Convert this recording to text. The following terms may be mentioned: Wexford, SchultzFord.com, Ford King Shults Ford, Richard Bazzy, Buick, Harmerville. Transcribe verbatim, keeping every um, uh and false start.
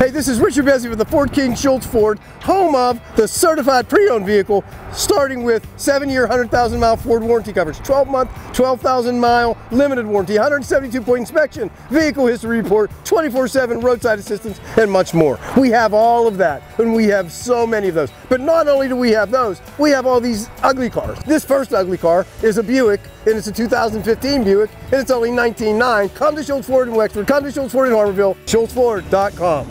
Hey, this is Richard Bazzy with the Ford King Shults Ford, home of the certified pre-owned vehicle, starting with seven year, one hundred thousand mile Ford warranty coverage, twelve month, twelve thousand mile limited warranty, one hundred seventy-two point inspection, vehicle history report, twenty-four seven roadside assistance, and much more. We have all of that, and we have so many of those. But not only do we have those, we have all these ugly cars. This first ugly car is a Buick, and it's a two thousand fifteen Buick, and it's only nineteen nine. Come to Shults Ford in Wexford, come to Shults Ford in Harmerville, Schultz Ford dot com.